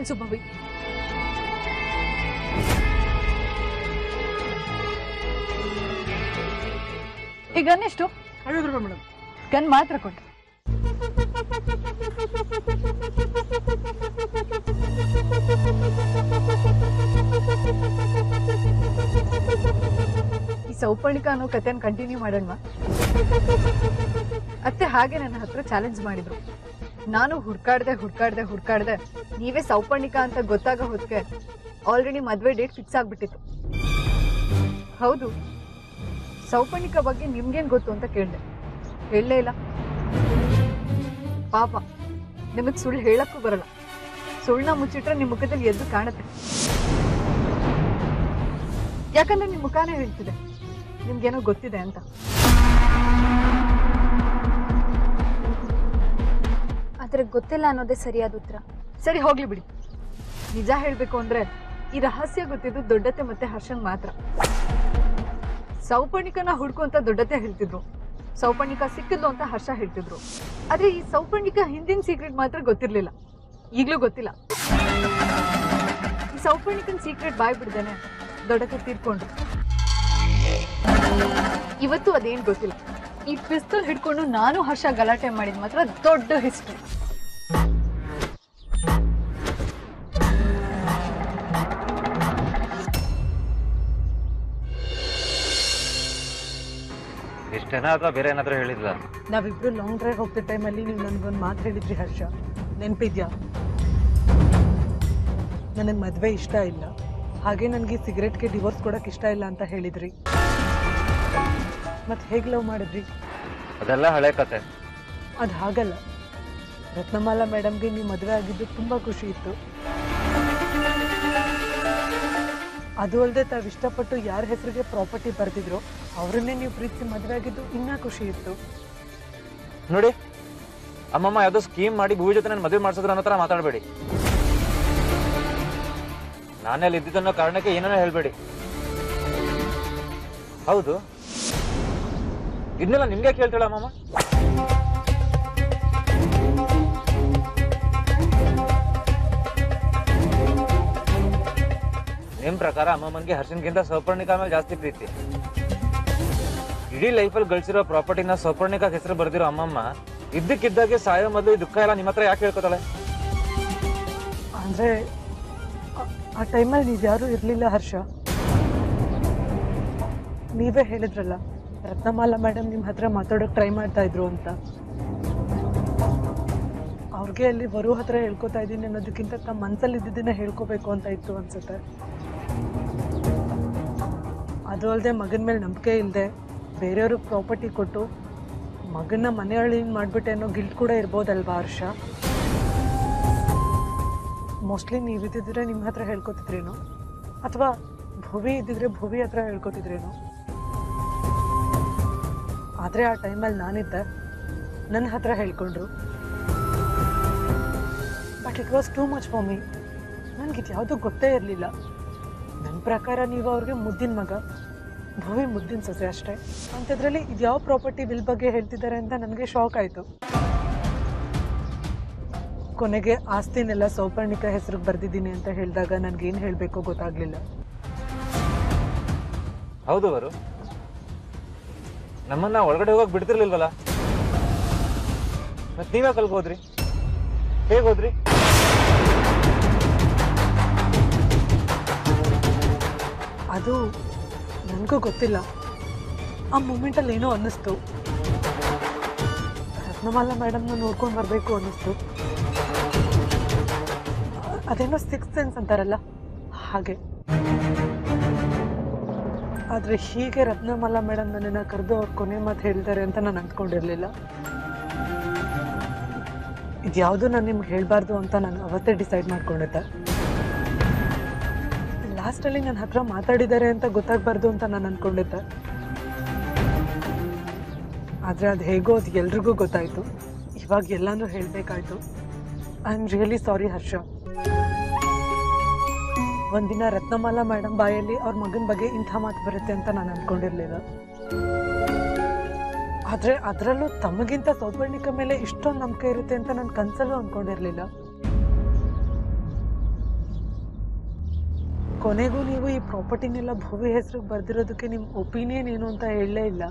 and Subhavi. Hey, gun is too? I don't remember. Gun matra kondu. सौपर्णिक अनो कथेन continue ಮಾಡೋಣ ಅತ್ತೆ ಹಾಗೆ ನನ್ನ ಹತ್ರ ಚಾಲೆಂಜ್ ಮಾಡಿದ್ರು ನಾನು ಹುಡುಕಾಡದೆ ನೀವೇ ಸೌಪರ್ಣಿಕ ಅಂತ ಗೊತ್ತಾಗ ಹೊತ್ತಿಗೆ ಆಲ್ರೆಡಿ ಮದುವೆ ಡೇಟ್ ಫಿಕ್ಸ್ ಆಗಿಬಿಟ್ಟಿತ್ತು ಹೌದು ಸೌಪರ್ಣಿಕ ಬಗ್ಗೆ ನಿಮಗೆ ಏನು ಗೊತ್ತು ಅಂತ ಕೇಳಿದೆ ಹೇಳಲೇ ಇಲ್ಲ ಪಾಪ ನಿಮಗೆ ಸುಳ್ಳು ಹೇಳಕ್ಕೂ ಬರಲ್ಲ ಸುಳ್ಳು ಮುಚ್ಚಿಟ್ರೆ ನಿಮ್ಮ ಮುಖದಲ್ಲಿ ಎದ್ದು ಕಾಣುತ್ತೆ ಯಾಕಂದ್ರೆ ನಿಮ್ಮ ಮುಖನೇ ಹೇಳ್ತಿದೆ ನಿಮಗೇನೋ ಗೊತ್ತಿದೆ ಅಂತ ಆದರೆ ಗೊತ್ತಿಲ್ಲ ಅನ್ನೋದೇ ಸರಿಯಾದ ಉತ್ತರ ಸರಿ ಹೋಗ್ಲಿ ಬಿಡಿ ನಿಜ ಹೇಳಬೇಕು ಅಂದ್ರೆ ಈ ರಹಸ್ಯ ಗೊತ್ತಿದ್ದು ದೊಡ್ಡತೆ ಮತ್ತೆ ಹರ್ಷನ್ ಮಾತ್ರ ಸೌಪರ್ಣಿಕನ ಹುಡುಕೊಂತ ದೊಡ್ಡತೆ ಹೇಳ್ತಿದ್ರು ಸೌಪರ್ಣಿಕ ಸಿಕ್ಕಿದ್ಲು ಅಂತ ಹರ್ಷ ಹೇಳ್ತಿದ್ರು ಆದರೆ ಈ ಸೌಪರ್ಣಿಕ ಹಿಂದಿನ ಸೀಕ್ರೆಟ್ ಮಾತ್ರ ಗೊತ್ತಿರಲಿಲ್ಲ ಈಗಲೂ ಗೊತ್ತಿಲ್ಲ ಈ ಸೌಪರ್ಣಿಕನ ಸೀಕ್ರೆಟ್ ಬಾಯ್ ಬಿಡ್ದೇನೆ ದೊಡ್ಡತೆ ತೀರ್ಕೊಂಡ್ರು इवत्तु अदेन गोत्तिल्ल ई पिस्तल हिडकोंडु नानू हर्ष गलाटे माडिद मात्र दोड्ड हिस्ट्री इष्टेना अथवा बेरे एनादरू हेळिद्ला नाविब्बरू लांग ड्राइव होग्तिद्द टाइम अल्ली नीवु ननगे ओंदु मातु हेळिद्री हर्ष नेनपिद्या ननगे मदुवे इष्ट इल्ल हागे ननगे सिगरेट के डिवोर्स कोडक्के इष्ट इल्ल अंत हेळिद्री मत हेग लव माडिद्री अदल्ल हळे कथे अद हागल्ल रत्नमाला मैडम गे नी मदुवे आगिद्दु तुम्बा खुशी इत्तु अदु अल्लदे ताव इष्टपट्टु यार हेसरिगे प्रॉपर्टी बरेदिद्रो अवरन्ने नीवु प्रीतिसि मदुवे आगिद्दु इन्ना खुशी इत्तु नोडि अम्मम्म यावदो स्कीम माडि भूवी जोते नन्न मदुवे माडिसिद्रु अन्नो तारा माताडबेडि नाने अल्लि इद्दिद्दन्नो कारणक्के एनानू हेळबेडि ಹೌದು ಇದನ್ನೆಲ್ಲ ನಿಮಗೆ ಹೇಳ್ತಾಳ ಮಾಮ ನಿಮ್ಮ ಪ್ರಕಾರ ಅಮ್ಮಮ್ಮನಿಗೆ ಹರ್ಷನ್ಗಿಂತ ಸೌಪರ್ಣಿಕಾ ಮೇಲೆ ಜಾಸ್ತಿ ಪ್ರೀತಿ ಇಡಿ ಲೈಫ್ ಅಲ್ಲಿ ಗಳಿಸಿರೋ ಪ್ರಾಪರ್ಟಿನ ಸೌಪರ್ಣಿಕಾ ಹೆಸರು ಬರೆದಿರೋ ಅಮ್ಮಮ್ಮ ಇದ್ದಕ್ಕಿದ್ದಾಗೆ ಸಾಯೋ ಮೊದಲು ದುಃಖ ಎಲ್ಲ ನಿಮ್ಮತ್ರ ಯಾಕೆ ಹೇಳ್ಕೊತಾಳೆ ಅಂದ್ರೆ ಆ ಟೈಮ್ ಅಲ್ಲಿ ಯಾರು ಇರಲಿಲ್ಲ ಹರ್ಷ ನೀವೇ ಹೇಳಿದ್ರಲ್ಲ ರತ್ನಮಾಲಾ ಮೇಡಮ್ ನಿಮ್ಮ ಹತ್ರ ಮಾತಾಡೋಕೆ ಟ್ರೈ ಮಾಡ್ತಾ ಇದ್ರು ಅಂತ ಅವ್ರಿಗೆ ಅಲ್ಲಿ ಬರೋ ಹತ್ರ ಹೇಳ್ಕೊತಾ ಇದ್ದೀನಿ ಅನ್ನೋದಕ್ಕಿಂತ ತಮ್ಮ ಮನಸ್ಸಲ್ಲಿ ಇದ್ದಿದ್ದನ್ನ ಹೇಳ್ಕೋಬೇಕು ಅಂತ ಇತ್ತು ಅನ್ಸುತ್ತೆ ಅದು ಅಲ್ಲದೆ ಮಗನ ಮೇಲೆ ನಂಬಿಕೆ ಇಲ್ಲದೆ ಬೇರೆಯವರು ಪ್ರಾಪರ್ಟಿ ಕೊಟ್ಟು ಮಗನ್ನ ಮನೆಯೊಳಗಿನ ಮಾಡಿಬಿಟ್ಟೆ ಅನ್ನೋ ಗಿಲ್ಟ್ ಕೂಡ ಇರ್ಬೋದಲ್ವಾ ಹರ್ಷ ಮೋಸ್ಟ್ಲಿ ನೀವು ಇದ್ದಿದ್ರೆ ನಿಮ್ಮ ಹತ್ರ ಹೇಳ್ಕೊತಿದ್ರೇನೋ ಅಥವಾ ಭುವಿ ಇದ್ದಿದ್ರೆ ಭುವಿ ಹತ್ರ ಹೇಳ್ಕೊತಿದ್ರೇನೋ ಆದರೆ ಆ ಟೈಮ್ ಅಲ್ಲಿ ನಾನಿದ್ದೆ ನನ್ನ ಹತ್ರ ಹೇಳ್ಕೊಂಡ್ರು but it was too much for me ನನಗೆ ಇದು ಯಾವುದೂ ಗೊತ್ತೇ ಇರಲಿಲ್ಲ ನನ್ನ ಪ್ರಕಾರ ನೀವು ಅವ್ರಿಗೆ ಮುದ್ದಿನ ಮಗ ಭವಿ ಮುದ್ದಿನ ಸೊಸೆ ಅಷ್ಟೇ ಅಂಥದ್ರಲ್ಲಿ ಇದು ಯಾವ ಪ್ರಾಪರ್ಟಿ ಬಿಲ್ ಬಗ್ಗೆ ಹೇಳ್ತಿದ್ದಾರೆ ಅಂತ ನನಗೆ ಶಾಕ್ ಆಯಿತು ಕೊನೆಗೆ ಆಸ್ತಿನೆಲ್ಲ ಸೌಪರ್ಣಿಕ ಹೆಸರಿಗೆ ಬರೆದಿದ್ದೀನಿ ಅಂತ ಹೇಳಿದಾಗ ನನಗೇನು ಹೇಳಬೇಕು ಗೊತ್ತಾಗಲಿಲ್ಲ ಹೌದು ಅವರು ನಮ್ಮನ್ನ ಹೊರಗಡೆ ಹೋಗಕ್ಕೆ ಬಿಡ್ತಿರ್ಲಿಲ್ಲವಲ್ಲ ಮತ್ತೆ ನೀವೇ ಕಲ್ಕೋದ್ರಿ ಹೇಗೆ ಹೋದ್ರಿ ಅದು ನನಗೂ ಗೊತ್ತಿಲ್ಲ ಆ ಮೂಮೆಂಟಲ್ಲಿ ಏನೋ ಅನ್ನಿಸ್ತು ರತ್ನಮಾಲಾ ಮೇಡಮ್ನ ನೋಡ್ಕೊಂಡು ಬರಬೇಕು ಅನ್ನಿಸ್ತು ಅದೇನೋ ಸಿಕ್ಸ್ ಸೆನ್ಸ್ ಅಂತಾರಲ್ಲ ಹಾಗೆ ಆದರೆ ಹೀಗೆ ರತ್ನಮಾಲಾ ಮೇಡಮ್ ನನ್ನನ್ನು ಕರೆದು ಅವ್ರು ಕೊನೆ ಮಾತು ಹೇಳ್ತಾರೆ ಅಂತ ನಾನು ಅಂದ್ಕೊಂಡಿರಲಿಲ್ಲ ಇದು ಯಾವುದೂ ನಾನು ನಿಮ್ಗೆ ಹೇಳಬಾರ್ದು ಅಂತ ನಾನು ಅವತ್ತೇ ಡಿಸೈಡ್ ಮಾಡ್ಕೊಂಡಿದ್ದೆ ಲಾಸ್ಟಲ್ಲಿ ನನ್ನ ಹತ್ರ ಮಾತಾಡಿದ್ದಾರೆ ಅಂತ ಗೊತ್ತಾಗಬಾರ್ದು ಅಂತ ನಾನು ಅಂದ್ಕೊಂಡಿದ್ದೆ ಆದರೆ ಅದು ಹೇಗೋ ಅದು ಎಲ್ರಿಗೂ ಗೊತ್ತಾಯಿತು ಇವಾಗ ಎಲ್ಲನೂ ಹೇಳಬೇಕಾಯಿತು I am really sorry Harsha ಒಂದಿನ ರತ್ನಮಾಲಾ ಮೇಡಮ್ ಬಾಯಲ್ಲಿ ಅವ್ರ ಮಗನ ಬಗ್ಗೆ ಇಂಥ ಮಾತು ಬರುತ್ತೆ ಅಂತ ನಾನು ಅಂದ್ಕೊಂಡಿರಲಿಲ್ಲ ಆದರೆ ಅದರಲ್ಲೂ ತಮಗಿಂತ ಸೌಪರ್ಣಿಕ ಮೇಲೆ ಇಷ್ಟೊಂದು ನಂಬಿಕೆ ಇರುತ್ತೆ ಅಂತ ನಾನು ಕನಸಲ್ಲೂ ಅಂದ್ಕೊಂಡಿರಲಿಲ್ಲ ಕೊನೆಗೂ ನೀವು ಈ ಪ್ರಾಪರ್ಟಿನೆಲ್ಲ ಭವ್ಯ ಹೆಸರು ಬರ್ದಿರೋದಕ್ಕೆ ನಿಮ್ಮ ಒಪಿನಿಯನ್ ಏನು ಅಂತ ಹೇಳಲೇ ಇಲ್ಲ.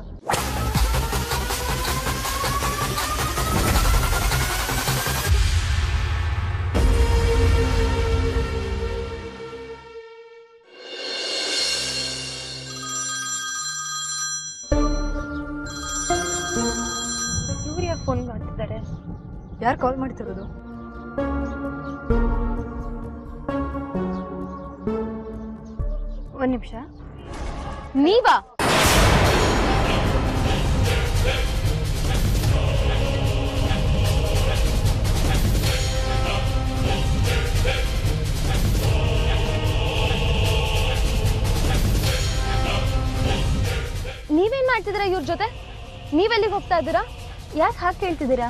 ಇವರು ಯಾಕೆ ಫೋನ್ ಮಾಡ್ತಿದ್ದಾರೆ? ಯಾರು ಕಾಲ್ ಮಾಡ್ತಿರೋದು? ಒಂದು ನಿಮಿಷ, ನೀವಾ? ನೀವೇನ್ ಮಾಡ್ತಿದ್ದೀರಾ ಇವ್ರ ಜೊತೆ? ನೀವೆಲ್ಲಿಗೆ ಹೋಗ್ತಾ ಇದ್ದೀರಾ? ಯಾಕೆ ಹಾಗೆ ಕೇಳ್ತಿದ್ದೀರಾ?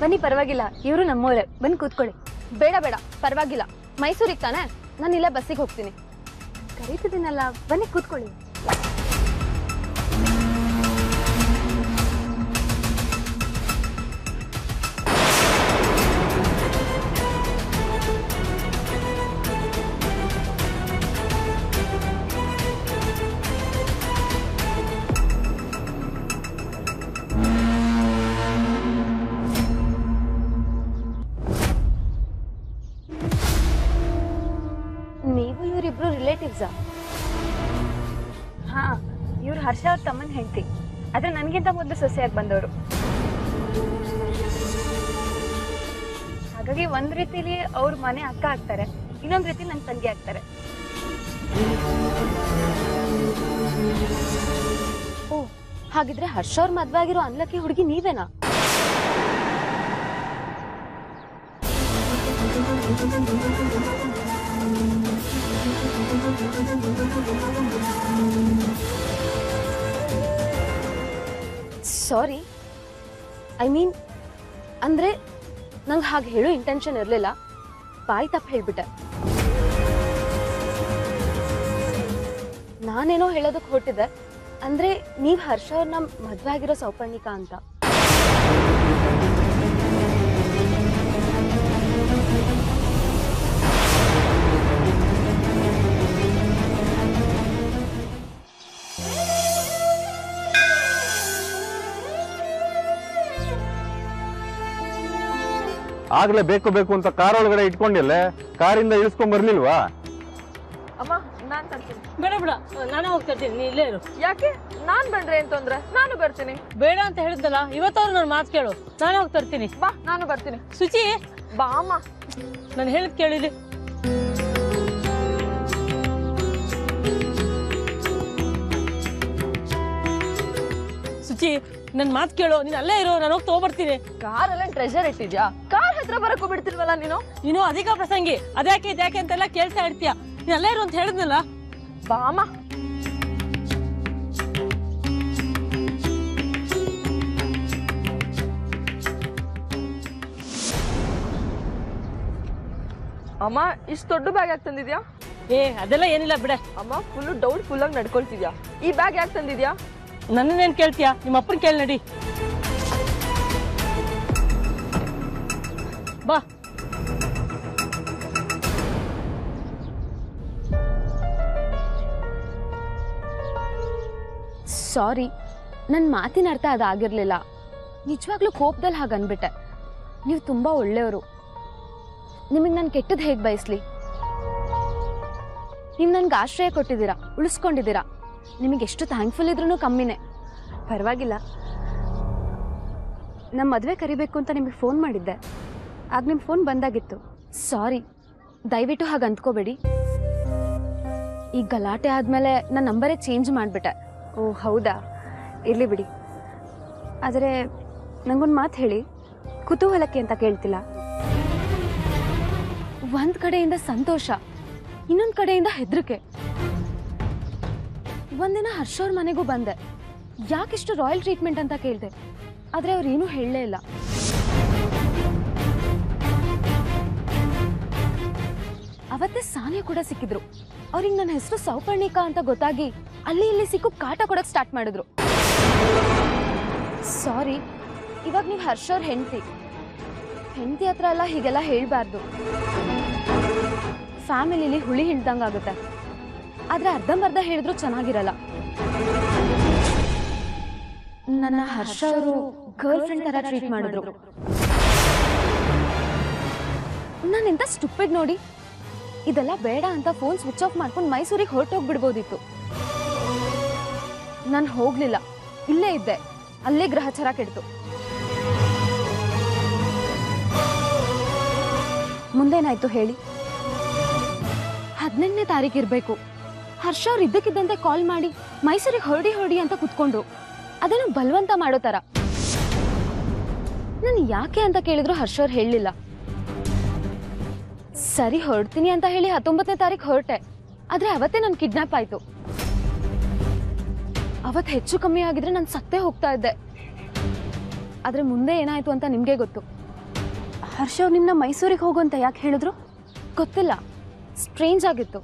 ಬನ್ನಿ, ಪರವಾಗಿಲ್ಲ, ಇವರು ನಮ್ಮವರೇ, ಬನ್ನಿ ಕೂತ್ಕೊಳ್ಳಿ. ಬೇಡ ಬೇಡ, ಪರವಾಗಿಲ್ಲ, ಮೈಸೂರಿಗೆ ತಾನೆ, ನಾನು ಇಲ್ಲ ಬಸ್ಸಿಗೆ ಹೋಗ್ತೀನಿ. ಕರೀತಿದ್ದೀನಲ್ಲ, ಬನ್ನಿ ಕೂತ್ಕೊಳ್ಳಿ. ಹಾ, ಇವ್ರು ಹರ್ಷ ಅವ್ರ ತಮ್ಮನ ಹೆಂಡತಿ, ಆದ್ರೆ ನನ್ಗಿಂತ ಮೊದಲು ಸೊಸೆಯಾಗಿ ಬಂದವರು. ಹಾಗಾಗಿ ಒಂದ್ ರೀತಿಲಿ ಅವ್ರ ಮನೆ ಅಕ್ಕ ಆಗ್ತಾರೆ, ಇನ್ನೊಂದ್ ರೀತಿ ನನ್ ತಂಗಿ ಆಗ್ತಾರೆ. ಓ, ಹಾಗಿದ್ರೆ ಹರ್ಷ ಅವ್ರ ಮದ್ವೆ ಆಗಿರೋ ಅನ್ಲಕ್ಕಿ ಹುಡುಗಿ ನೀವೇನಾ? ಸಾರಿ, ಐ ಮೀನ್ ಅಂದ್ರೆ ನಂಗೆ ಹಾಗೆ ಹೇಳೋ ಇಂಟೆನ್ಷನ್ ಇರಲಿಲ್ಲ, ಬಾಯಿ ತಪ್ಪು ಹೇಳ್ಬಿಟ್ಟೆ. ನಾನೇನೋ ಹೇಳೋದಕ್ಕೆ ಹೊಟ್ಟಿದೆ, ಅಂದ್ರೆ ನೀವು ಹರ್ಷ ಅವ್ರನ್ನ ಮದುವೆ ಆಗಿರೋ ಸೌಪರ್ಣಿಕ ಅಂತ. ಆಗ್ಲೇ ಬೇಕು ಬೇಕು ಅಂತ ಕಾರ್ ಒಳಗಡೆ ಇಟ್ಕೊಂಡಿಲ್ಲ, ಕಾರಿಂದ ಇಳಿಸ್ಕೊಂಡ್ ಬರ್ಲಿಲ್ವಾ? ಅಮ್ಮ, ನಾನ್ ತರ್ತೀನಿ. ಬೇಡ ಬೇಡ, ನಾನೇ ಹೋಗ್ತಿರ್ತೀನಿ, ನೀ ಇಲ್ಲೇ ಇರು. ಯಾಕೆ? ನಾನ್ ಬಂದ್ರೆ ಏನ್ ತೊಂದ್ರೆ? ನಾನು ಬರ್ತೀನಿ. ಬೇಡ ಅಂತ ಹೇಳಿದ್ದಲ್ಲ, ಇವತ್ತಾದ್ರು ನಾನು ಮಾತು ಕೇಳು, ನಾನೇ ಹೋಗ್ತಿರ್ತೀನಿ. ಬಾ, ನಾನು ಬರ್ತೀನಿ. ಸುಚಿ ಬಾ ಅಮ್ಮ, ನಾನು ಹೇಳಿದ್ ಕೇಳಿಲಿ. ಸುಚಿ, ನನ್ ಮಾತು ಕೇಳು, ನೀನ್ ಅಲ್ಲೇ ಇರೋ, ನಾನು ಹೋಗಿ ತಗೋಬರ್ತೀನಿ. ಕಾರ್ ಎಲ್ಲ ಟ್ರೆಜರ್ ಇಟ್ಟಿದ್ಯಾ? ಕಾರ್ ಹತ್ರ ಬರಕ್ಕೂ ಬಿಡ್ತಿಲ್ವಲ್ಲ ನೀನು? ನೀನು ಅಧಿಕ ಪ್ರಸಂಗಿ, ಅದ್ಯಾಕೆ ಇದ್ಯಾಕೆ ಅಂತೆಲ್ಲ ಕೇಳ್ತಾ ಇರ್ತೀಯ. ನೀನ್ ಅಲ್ಲೇ ಇರೋ ಅಂತ ಹೇಳಿದ್ನಲ್ಲ. ಬಾಮ, ಅಮ್ಮ ಇಷ್ಟು ದೊಡ್ಡ ಬ್ಯಾಗ್ ಯಾಕೆ ತಂದಿದ್ಯಾ? ಏ, ಅದೆಲ್ಲ ಏನಿಲ್ಲ ಬಿಡ. ಅಮ್ಮ ಫುಲ್ ಡೌಟ್ ಫುಲ್ ಆಗಿ ನಡ್ಕೊಳ್ತಿದ್ಯಾ, ಈ ಬ್ಯಾಗ್ ಯಾಕೆ ತಂದಿದ್ಯಾ? ನನ್ನೇನ್ ಕೇಳ್ತೀಯಾ, ನಿಮ್ಮ ಅಪ್ಪನ ಕೇಳಿ ನಡಿ. ಬಾ, ಸಾರಿ, ನನ್ನ ಮಾತಿನ ಅರ್ಥ ಅದಾಗಿರ್ಲಿಲ್ಲ. ನಿಜವಾಗ್ಲೂ ಕೋಪದಲ್ಲಿ ಹಾಗನ್ಬಿಟ್ಟೆ. ನೀವು ತುಂಬಾ ಒಳ್ಳೆಯವರು, ನಿಮಗೆ ನಾನು ಕೆಟ್ಟದ್ದು ಹೇಗೆ ಬಯಸ್ಲಿ? ನೀವು ನನ್ಗೆ ಆಶ್ರಯ ಕೊಟ್ಟಿದ್ದೀರಾ, ಉಳಿಸ್ಕೊಂಡಿದ್ದೀರಾ, ನಿಮಗೆ ಎಷ್ಟು ಥ್ಯಾಂಕ್ಫುಲ್ ಇದ್ರೂ ಕಮ್ಮಿನೇ. ಪರವಾಗಿಲ್ಲ, ನಮ್ಮ ಮದುವೆ ಕರಿಬೇಕು ಅಂತ ನಿಮಗೆ ಫೋನ್ ಮಾಡಿದ್ದೆ, ಆಗ ನಿಮ್ಮ ಫೋನ್ ಬಂದಾಗಿತ್ತು. ಸಾರಿ, ದಯವಿಟ್ಟು ಹಾಗೆ ಅಂದ್ಕೋಬೇಡಿ. ಈ ಗಲಾಟೆ ಆದಮೇಲೆ ನನ್ನ ನಂಬರೇ ಚೇಂಜ್ ಮಾಡಿಬಿಟ್ಟೆ. ಓ ಹೌದಾ, ಇರಲಿ ಬಿಡಿ. ಆದರೆ ನನಗೊಂದು ಮಾತು ಹೇಳಿ, ಕುತೂಹಲಕ್ಕೆ ಅಂತ ಕೇಳ್ತಿಲ್ಲ. ಒಂದು ಕಡೆಯಿಂದ ಸಂತೋಷ, ಇನ್ನೊಂದು ಕಡೆಯಿಂದ ಹೆದರಿಕೆ. ಒಂದಿನ ಹರ್ಷ ಅವ್ರ ಮನೆಗೂ ಬಂದೆ, ಯಾಕಿಷ್ಟು ರಾಯಲ್ ಟ್ರೀಟ್ಮೆಂಟ್ ಅಂತ ಕೇಳಿದೆ, ಆದರೆ ಅವ್ರೇನೂ ಹೇಳಲೇ ಇಲ್ಲ. ಅವತ್ತೇ ಸಾನಿಯಾ ಕೂಡ ಸಿಕ್ಕಿದ್ರು. ಅವ್ರಿಗೆ ನನ್ನ ಹೆಸರು ಸೌಪರ್ಣಿಕ ಅಂತ ಗೊತ್ತಾಗಿ ಅಲ್ಲಿ ಇಲ್ಲಿ ಸಿಕ್ಕು ಕಾಟ ಕೊಡಕ್ಕೆ ಸ್ಟಾರ್ಟ್ ಮಾಡಿದ್ರು. ಸಾರಿ, ಇವಾಗ ನೀವು ಹರ್ಷ ಅವ್ರ ಹೆಂಡತಿ, ಹತ್ರ ಎಲ್ಲ ಹೀಗೆಲ್ಲ ಹೇಳಬಾರ್ದು. फैमिली हुली हिंडदंग आगुत्ते आदरे अर्धंबर्ध हेळिद्रू चेन्नागिरल्ल नन्ना हर्ष अवरु गर्लफ्रेंड ತರ ಟ್ರೀಟ್ ಮಾಡಿದ್ರು ನಾನು ಎಂತ ಸ್ಟುಪಿಡ್ ನೋಡಿ ಇದೆಲ್ಲ ಬೇಡ ಅಂತ ಫೋನ್ ಸ್ವಿಚ್ ಆಫ್ ಮಾಡ್ಕೊಂಡು ಮೈಸೂರಿಗೆ ಹೊರಟು ಹೋಗ್ಬಿಡಬಹುದಿತ್ತು ನಾನು ಹೋಗಲಿಲ್ಲ ಇಲ್ಲೇ ಇದ್ದೆ ಅಲ್ಲೇ ಗ್ರಹಚಾರ ಕೆಡ್ತು ಮುಂದೇನಾಯ್ತು ಹೇಳಿ 18ನೇ ತಾರೀಖು ಇರಬೇಕು ಹರ್ಷ ಅವರು ಇದ್ದಕ್ಕಿದ್ದಂತೆ ಕಾಲ್ ಮಾಡಿ ಮೈಸೂರಿಗೆ ಹೊರಡಿ ಹೊರಡಿ ಅಂತ ಕೂತ್ಕೊಂಡ್ರು ಅದನ್ನ ಬಲವಂತ ಮಾಡೋ ತರ ನಾನು ಯಾಕೆ ಅಂತ ಕೇಳಿದ್ರು ಹರ್ಷ ಅವರು ಹೇಳಲಿಲ್ಲ सरी ಹೊರಡ್ತೀನಿ ಅಂತ ಹೇಳಿ 19ನೇ ತಾರೀಖು ಹೊರಟೆ ಆದ್ರೆ ಅವತ್ತೇ ನಾನು ಕಿಡ್ನಾಪ್ ಆಯ್ತು ಅವತ್ತು ಹೆಚ್ಚು ಕಮ್ಮಿ ಆಗಿದ್ರೆ ನಾನು ಸತ್ತೇ ಹೋಗ್ತಾ ಇದ್ದೆ ಆದ್ರೆ ಮುಂದೆ ಏನಾಯ್ತು ಅಂತ ನಿಮಗೆ ಗೊತ್ತು ಹರ್ಷ ಅವರು ನಿಮ್ಮ ಮೈಸೂರಿಗೆ ಹೋಗೋ ಅಂತ ಯಾಕೆ ಹೇಳಿದ್ರು ಗೊತ್ತಿಲ್ಲ ಸ್ಟ್ರೇಂಜ್ ಆಗಿತ್ತು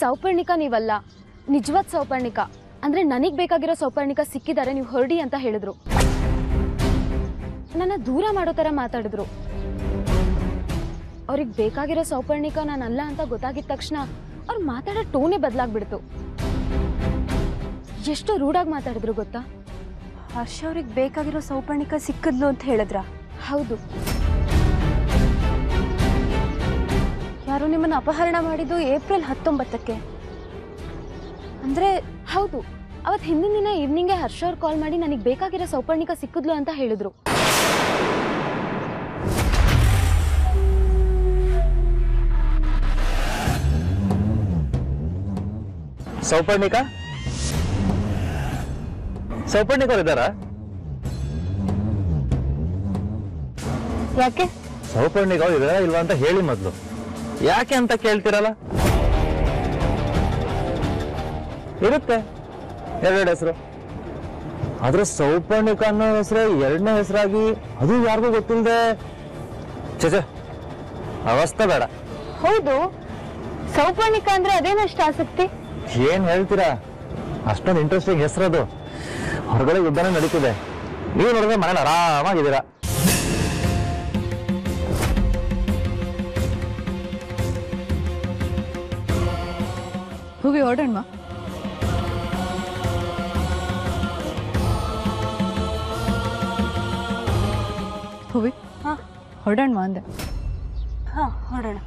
ಸೌಪರ್ಣಿಕ ನೀವಲ್ಲ ನಿಜವಾದ ಸೌಪರ್ಣಿಕ ಅಂದ್ರೆ ನನಗೆ ಬೇಕಾಗಿರೋ ಸೌಪರ್ಣಿಕ ಸಿಕ್ಕಿದರೆ ನೀವು ಹೊರಡಿ ಅಂತ ಹೇಳಿದ್ರು ನನ್ನ ದೂರ ಮಾಡೋ ತರ ಮಾತಾಡಿದ್ರು और एक बेकागिरो सौपर्णिका नानल्ल अंत गोत्तागिद तक्षण और माताडो टोने बदलागिबिड्तु एष्टु रूडागि माताडिद्रु गोत्ता हर्ष अवरिगे बेकागिरो सौपर्णिका सिक्किद्लु अंत हेळिद्रा हौदु यारो निम्मन्न अपहरण माडिद्दु ಏಪ್ರಿಲ್ 19 क्के अंद्रे हौदु अवत्तु हिंदिन दिन ईवनिंग हर्ष अवर कॉल माडि ननगे बेकागिरो सौपर्णिका सिक्किद्लु अंत हेळिद्रु सौपर्णिका सौपर्णिका सौपर्णिका इल्वा अंत हेळि मद्लु याके अंत केळ्तीरल्ल इरुत्ते एरडु हेसरु आद्रे सौपर्णिका अन्नो हेसरु एरडने हेसरागि अदु यारिगू गोत्तिल्लदे चेचे अवस्थे बेड हौदु सौपर्णिका अंद्रे अदेनष्ट आसक्ति ಏನ್ ಹೇಳ್ತೀರಾ ಅಷ್ಟೊಂದು ಇಂಟರೆಸ್ಟಿಂಗ್ ಹೆಸರು ಅದು ಹೊರಗಡೆ ಯುದ್ಧನೇ ನಡೆಯುತ್ತಿದೆ ನೀವು ನೋಡಿದ್ರೆ ಮನೆ ಆರಾಮಾಗಿದ್ದೀರಾ ಹೋಗಿ ಓಡೋಣ ಹೋಗಿ ಹಾ ಓಡೋಣ ಅಂದೆ ಹಾ ಓಡೋಣ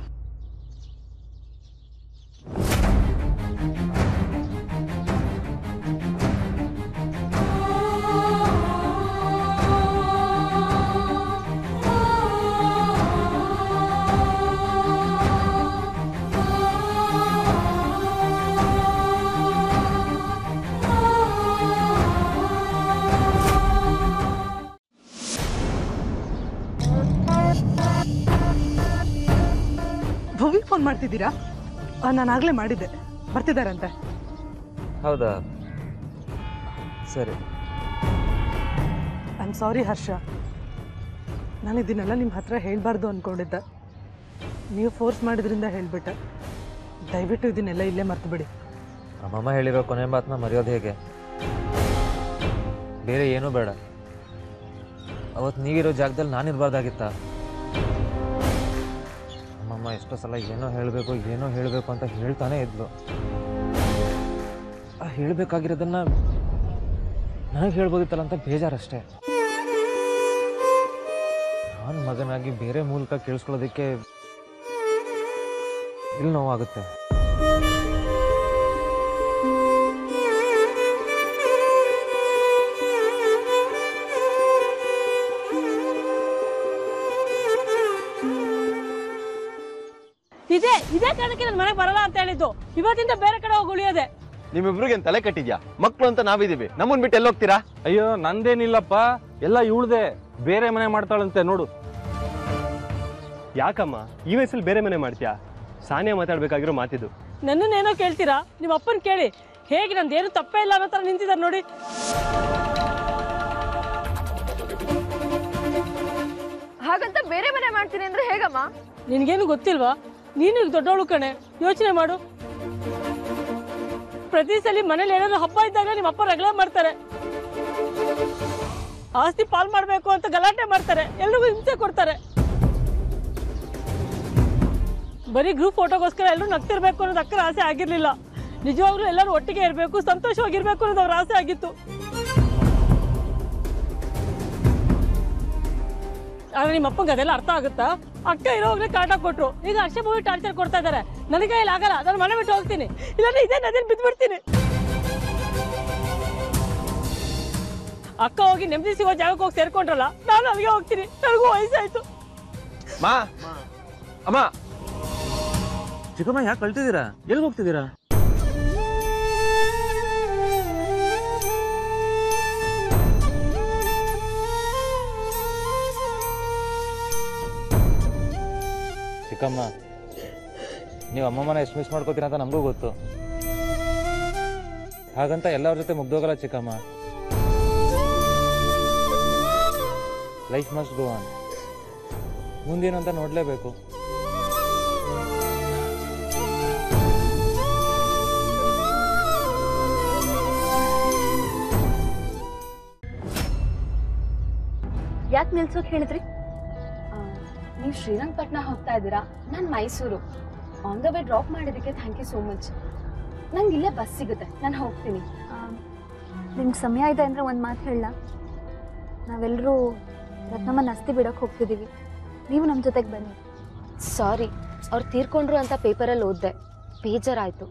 फोन नानागले बर्तिदारंते हौदा सरी आई एम सारी हर्ष नानु इदन्नेल्ल निम्म हत्र हेळबारदु अंद्कोंडिद्दे नीवु फोर्स माडिद्रिंद हेळबिट्टे दयविट्टु इदन्नेल्ल इल्ले मर्तुबिडि अम्मम्म हेळिरो कोने मातन्न मरेयोदु हेगे बेरे एनू बेड अवत्तु नीविरो जागदल्लि नानु इरबारदागित्ता ಅಮ್ಮ ಎಷ್ಟು ಸಲ ಏನೋ ಹೇಳಬೇಕು ಅಂತ ಹೇಳ್ತಾನೆ ಇದ್ಲು ಆ ಹೇಳಬೇಕಾಗಿರೋದನ್ನ ನಾನು ಹೇಳಬಹುದಿತ್ತಲ್ಲ ಅಂತ ಬೇಜಾರಷ್ಟೇ ನಾನು ಮಗನಾಗಿ ಬೇರೆ ಮೂಲಕ ಕೇಳಿಸ್ಕೊಳ್ಳೋದಕ್ಕೆ ಇಲ್ಲಿ ನೋವಾಗುತ್ತೆ मन बर अंत बेरे कड़े उलियोदे निम्बिब्रिगेन तले कट्टिद्या मक्कळु अंत नाविदीवि नम्मन्न बिट्टु एल्ल होग्तीरा अय्यो नंदेनिल्लप्प एल्ल इवळदे बेरे मने माड्ताळंते नोडु याकम्म ई वयस्सल्लि बेरे मने माड्तीया सानिया माताडबेकागिरो मातिदु नन्नन्न एनो केळ्तीरा निम्म अप्पन केळि हेगे नंदे एनु तप्पे इल्ल अन्नो ತರ ನಿಂತಿದ್ದಾರೆ ನೋಡಿ ಹಾಗಂತ ಬೇರೆ ಮನೆ ಮಾಡ್ತೀನಿ ಅಂದ್ರೆ ಹೇಗಮ್ಮ ನಿನಗೇನು ಗೊತ್ತಿಲ್ವಾ ನೀನು ದೊಡ್ಡೋಳು ಕಣೆ ಯೋಚನೆ ಮಾಡು ಪ್ರತಿ ಸಲ ಮನೆಯಲ್ಲಿ ಏನಾದರೂ ಹಬ್ಬ ಇದ್ದಾಗ ನಿಮ್ಮ ಅಪ್ಪ ರಗಳೆ ಮಾಡ್ತಾರೆ ಆಸ್ತಿ ಪಾಲ್ ಮಾಡಬೇಕು ಅಂತ ಗಲಾಟೆ ಮಾಡ್ತಾರೆ ಎಲ್ಲರಿಗೂ ಹಿಂಸೆ ಕೊಡ್ತಾರೆ बरी ग्रूप फोटोगोस्कर एलू नग्तिरबेकु अन्नोदु अक्कर आसे आगिरलिल्ल निजवाग्लू एल्लारू ಒಟ್ಟಿಗೆ ಇರಬೇಕು ಸಂತೋಷವಾಗಿ ಇರಬೇಕು ಅನ್ನೋದು ಅವರ ಆಸೆ ಆಗಿತ್ತು ಆದರೆ ನಿಮ್ಮ ಅಪ್ಪಂಗೆ ಅದೆಲ್ಲ ಅರ್ಥ ಆಗುತ್ತಾ ಅಕ್ಕ ಇರೋವರೆಗೆ ಕಾಟ ಕೊಟ್ಟರು ಈಗ ಹರ್ಷ ಮೂವಿ ಟಾರ್ಚರ್ ಕೊಡ್ತಾ ಇದ್ದಾರೆ ನನಗೆ ಇಲ್ಲ ಆಗಲ್ಲ ನಾನು ಮನೆ ಬಿಟ್ಟು ಹೋಗ್ತೀನಿ ಇಲ್ಲ ಇದೇ ನದಿಯಲ್ಲಿ ಬಿದ್ದು ಬಿಡ್ತೀನಿ ಅಕ್ಕ ಹೋಗಿ ನೆಮ್ಮದಿ ಸಿಗೋ ಜಾಗಕ್ಕೆ ಹೋಗಿ ಸೇರ್ಕೊಂಡ್ರಲ್ಲ ನಾನು ಅಲ್ಲಿಗೆ ಹೋಗ್ತೀನಿ ನನಗೂ ವಯಸ್ಸಾಯ್ತು ಮಾ ಅಮ್ಮ ಚಿಕ್ಕಮ್ಮ ಯಾಕೆ ಕಳ್ತಿದ್ದೀರಾ ಎಲ್ಲಿಗೆ ಹೋಗ್ತಿದ್ದೀರಾ ಚಿಕ್ಕಮ್ಮ ನೀವು ಅಮ್ಮಮ್ಮನ ಎಷ್ಟು ಮಿಸ್ ಮಾಡ್ಕೊತೀರಾ ಅಂತ ನಮಗೂ ಗೊತ್ತು ಹಾಗಂತ ಎಲ್ಲರ ಜೊತೆ ಮುಗ್ದೋಗಲ್ಲ ಚಿಕ್ಕಮ್ಮ ಲೈಫ್ ಮಸ್ಟ್ ಗೋ ಆನ್ ಮುಂದೇನು ಅಂತ ನೋಡಲೇಬೇಕು ಯಾಕೆ ನಿಲ್ಸೋದು ಹೇಳಿದ್ರಿ ನೀವು ಶ್ರೀರಂಗಪಟ್ಟಣ ಹೋಗ್ತಾ ಇದ್ದೀರಾ ನಾನು Mysuru on the way drop ಮಾಡಿದ್ದಕ್ಕೆ ಥ್ಯಾಂಕ್ ಯು ಸೋ ಮಚ್ ನಂಗೆ ಇಲ್ಲೇ ಬಸ್ ಸಿಗುತ್ತೆ ನಾನು ಹೋಗ್ತೀನಿ ನಿಮ್ಗೆ ಸಮಯ ಇದೆ ಅಂದ್ರೆ ಒಂದು ಮಾತು ಹೇಳಲಾ ನಾವೆಲ್ಲರೂ ರತ್ನಮ್ಮ ನಸ್ತಿ ಬಿಡಕ್ಕೆ ಹೋಗ್ತಿದ್ದೀವಿ ನೀವು ನಮ್ಮ ಜೊತೆಗೆ ಬನ್ನಿ ಸಾರಿ ಅವ್ರು ತೀರ್ಕೊಂಡ್ರು ಅಂತ ಪೇಪರಲ್ಲಿ ಓದಿದೆ ಬೇಜಾರಾಯಿತು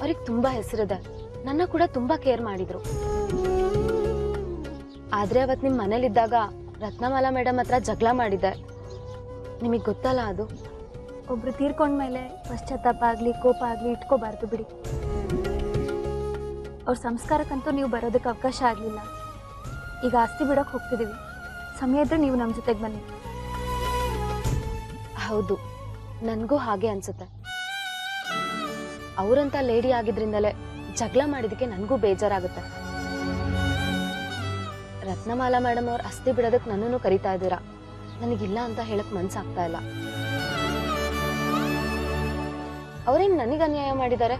ಅವ್ರಿಗೆ ತುಂಬ ಹೆಸರಿದೆ ನನ್ನ ಕೂಡ ತುಂಬ ಕೇರ್ ಮಾಡಿದರು ಆದರೆ ಅವತ್ತು ನಿಮ್ಮ ಮನೇಲಿದ್ದಾಗ ರತ್ನಮಾಲಾ ಮೇಡಮ್ ಹತ್ರ ಜಗಳ ಮಾಡಿದೆ ನಿಮಗೆ ಗೊತ್ತಲ್ಲ ಅದು ಒಬ್ರು ತೀರ್ಕೊಂಡ್ಮೇಲೆ ಪಶ್ಚಾತ್ತಾಪ ಆಗಲಿ ಕೋಪ ಆಗಲಿ ಇಟ್ಕೋಬಾರ್ದು ಬಿಡಿ ಅವ್ರ ಸಂಸ್ಕಾರಕ್ಕಂತೂ ನೀವು ಬರೋದಕ್ಕೆ ಅವಕಾಶ ಆಗಲಿಲ್ಲ ಈಗ ಆಸ್ತಿ ಬಿಡಕ್ಕೆ ಹೋಗ್ತಿದ್ದೀವಿ ಸಮಯ ಇದ್ರೆ ನೀವು ನಮ್ಮ ಜೊತೆಗೆ ಬನ್ನಿ ಹೌದು ನನಗೂ ಹಾಗೆ ಅನ್ಸುತ್ತೆ ಅವರಂತ ಲೇಡಿ ಆಗಿದ್ರಿಂದಲೇ ಜಗಳ ಮಾಡಿದಕ್ಕೆ ನನಗೂ ಬೇಜಾರಾಗುತ್ತೆ ರತ್ನಮಾಲಾ ಮೇಡಮ್ ಅವ್ರು ಆಸ್ತಿ ಬಿಡೋದಕ್ಕೆ ನನ್ನನ್ನು ಕರೀತಾ ಇದ್ದೀರಾ ನನಗಿಲ್ಲ ಅಂತ ಹೇಳಕ್ ಮನ್ಸಾಗ್ತಾ ಇಲ್ಲ ಅವ್ರೇನು ನನಗೆ ಅನ್ಯಾಯ ಮಾಡಿದ್ದಾರೆ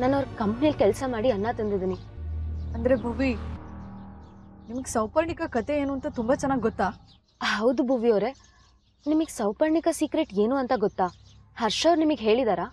ನಾನು ಅವ್ರ ಕಂಪ್ನಿಯಲ್ಲಿ ಕೆಲಸ ಮಾಡಿ ಅನ್ನ ತಂದಿದ್ದೀನಿ ಅಂದ್ರೆ ಭುವಿ ನಿಮಗೆ ಸೌಪರ್ಣಿಕ ಕತೆ ಏನು ಅಂತ ತುಂಬಾ ಚೆನ್ನಾಗಿ ಗೊತ್ತಾ ಹೌದು ಭುವಿ ಅವರೇ ನಿಮಗೆ ಸೌಪರ್ಣಿಕ ಸೀಕ್ರೆಟ್ ಏನು ಅಂತ ಗೊತ್ತಾ ಹರ್ಷ ಅವ್ರು ನಿಮಗೆ ಹೇಳಿದಾರಾ